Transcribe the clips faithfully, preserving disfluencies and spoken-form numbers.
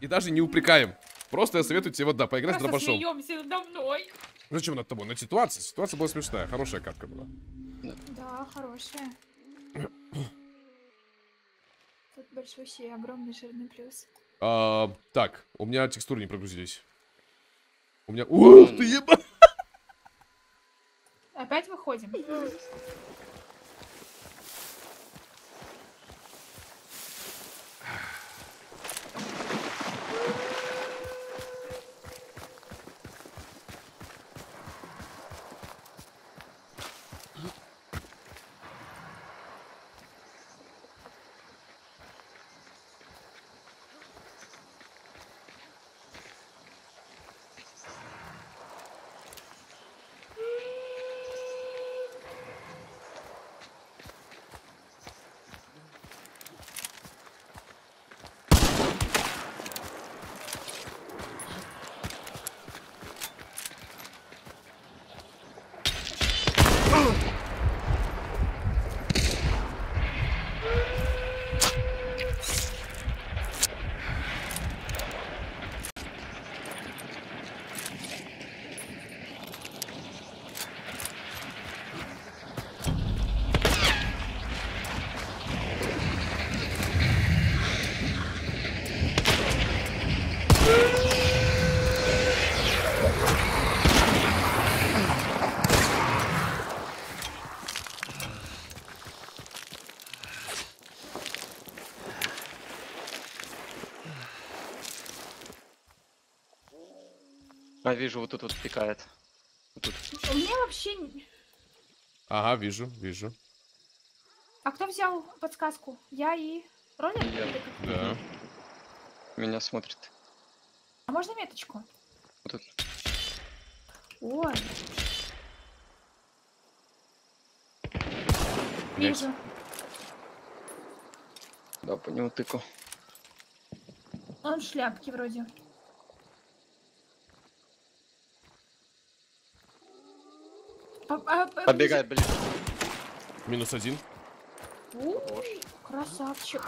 И даже не упрекаем. Просто я советую тебе вот, да, поиграть, да пошел. Смеемся надо мной. Ну чем над тобой? На ситуация. Ситуация была смешная. Хорошая катка была. Да, хорошая. Тут большой и огромный жирный плюс. А, так, у меня текстуры не прогрузились. У меня... Ух ты, еба! Опять выходим. А, вижу, вот тут вот пикает. Вот тут. У меня вообще... Ага, вижу, вижу. А кто взял подсказку? Я и... Ролик? Да. Меня смотрит. А можно меточку? Вот тут. О. Вижу. Да, по нему тыкал. Он в шляпке вроде. Побегай, блин. Минус один. Ой, красавчик.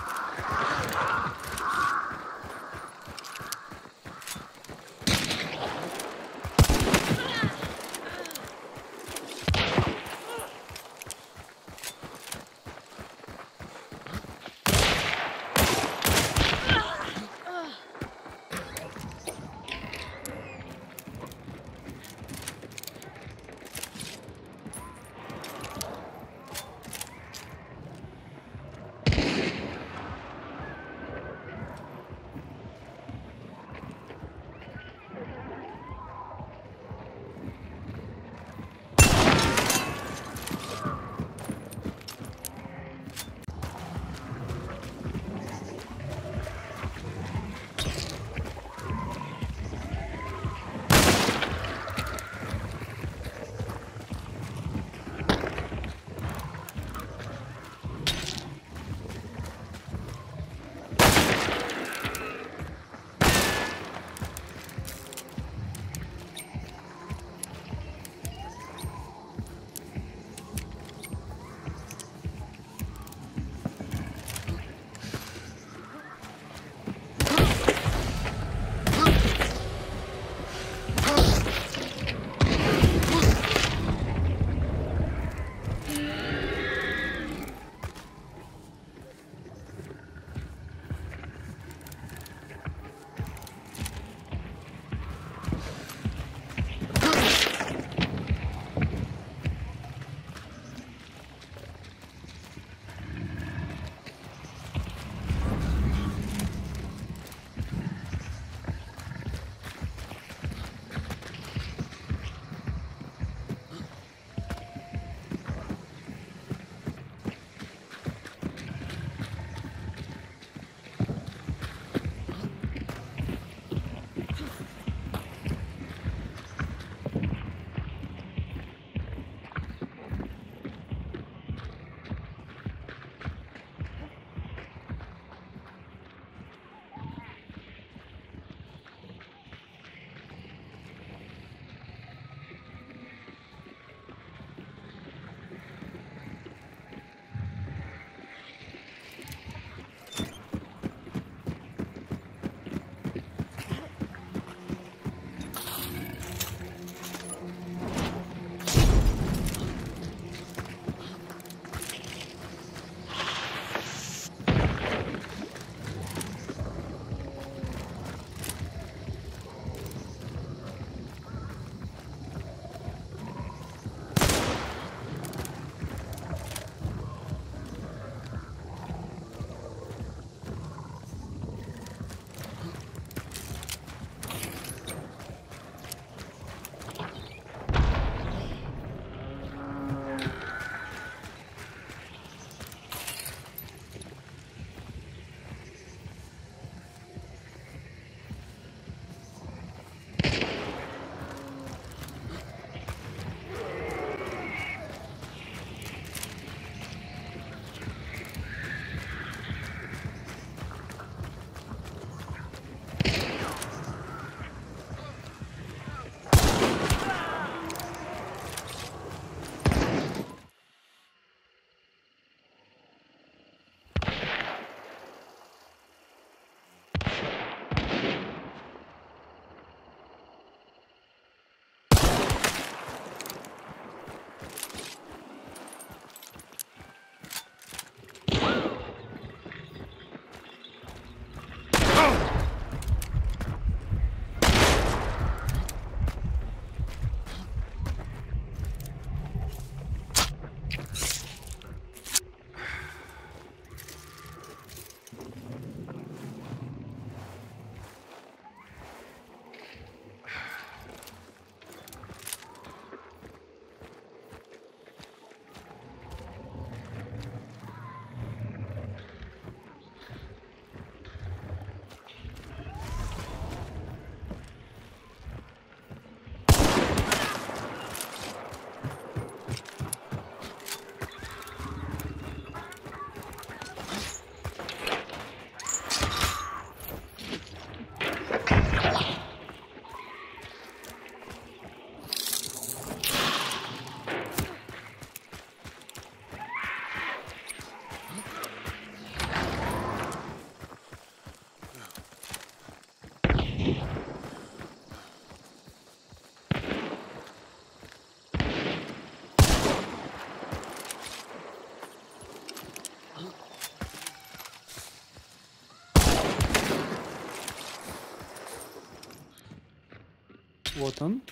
Вот он.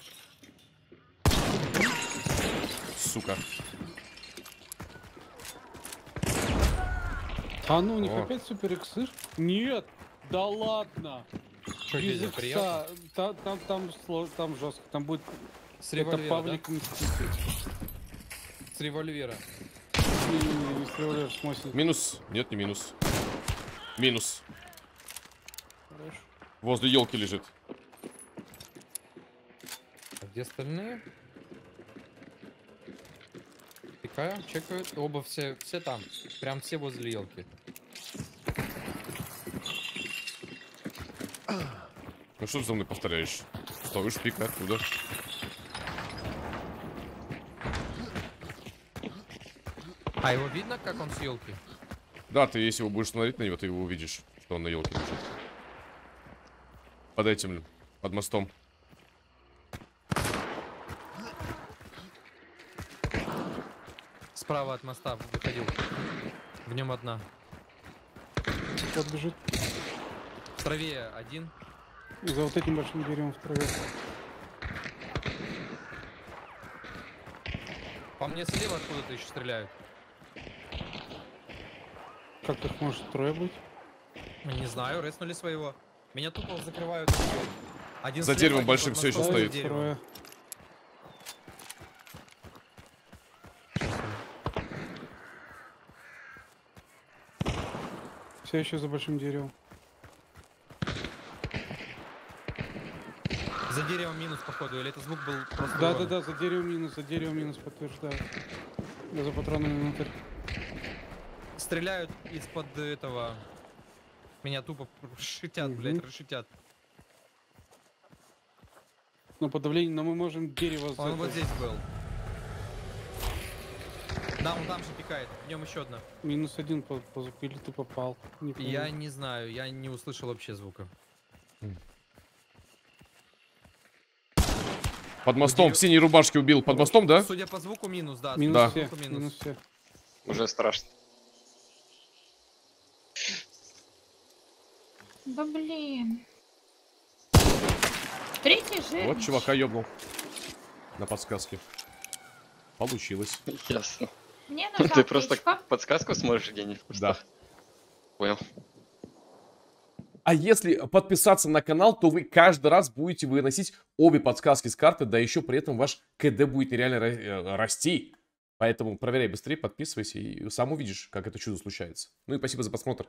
Сука. А ну, у них О. опять супер иксы? Нет, да ладно. Что, без икса, приятно? Та, там, там, там жестко, там будет с револьвера, Павлик, да? С револьвера. И, и с револьвера смосит. Минус, нет, не минус. Минус. Хорошо. Возле елки лежит. А где остальные? Чекают, оба все, все там, прям все возле елки. Ну что ты за мной повторяешь? Ставишь пик, откуда? А его видно, как он с елки? Да, ты если его будешь смотреть на него, ты его увидишь, что он на елке лежит. Под этим, под мостом. Справа от моста выходил. В нем одна. Сейчас бежит. В траве один. И за вот этим большим деревом в траве. По мне слева откуда-то еще стреляют. Как их может трое быть? Не знаю, реснули своего. Меня тупо закрывают. Один за слева, деревом один большим все еще стоит. Все еще за большим деревом. За деревом минус, походу, или это звук был просто... Да, да, да, за деревом минус, за деревом минус, подтверждаю. Я за патронами внутрь. Стреляют из-под этого... Меня тупо шитят, угу. блядь, расшитят. Ну, по давлению, но мы можем дерево... Он вот здесь был. Да, он там же пикает. В нем еще одна. Минус один по, по звуку, или ты попал? Не я не знаю, я не услышал вообще звука. Под мостом, Где... в синей рубашке убил. Под мостом, да? Судя по звуку, минус, да. Минус, да. Всех, минус. Минус всех. Уже страшно. Да блин. Третий же. Вот чувака ёбнул. На подсказке. Получилось. Ясно. Мне нужна Ты просто подсказку смотришь, Евгений? Да. Понял. А если подписаться на канал, то вы каждый раз будете выносить обе подсказки с карты, да еще при этом ваш КД будет нереально расти. Поэтому проверяй быстрее, подписывайся и сам увидишь, как это чудо случается. Ну и спасибо за просмотр.